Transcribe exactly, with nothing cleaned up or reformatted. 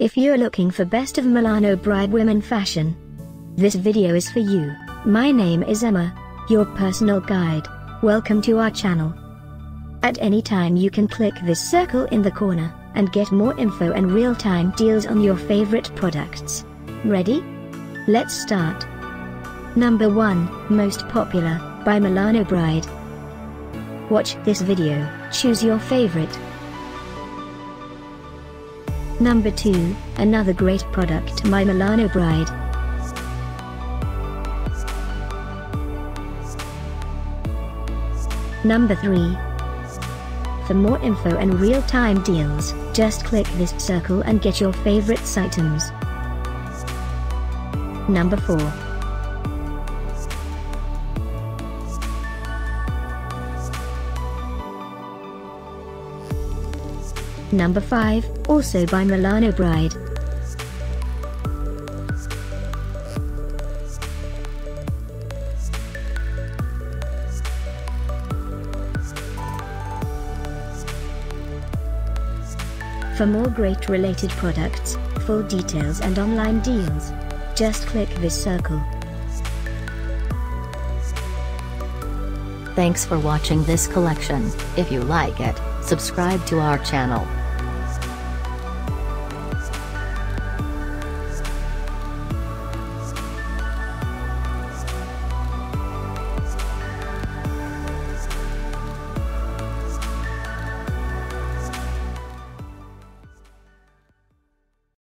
If you're looking for best of Milano Bride women fashion, this video is for you. My name is Emma, your personal guide. Welcome to our channel. At any time you can click this circle in the corner, and get more info and real-time deals on your favorite products. Ready? Let's start. Number one, Most Popular, by Milano Bride. Watch this video, choose your favorite. Number two, Another Great Product by Milano Bride. Number three. For more info and real-time deals, just click this circle and get your favorite items. Number four. Number five, also by Milano Bride. For more great related products, full details and online deals, just click this circle. Thanks for watching this collection. If you like it, subscribe to our channel.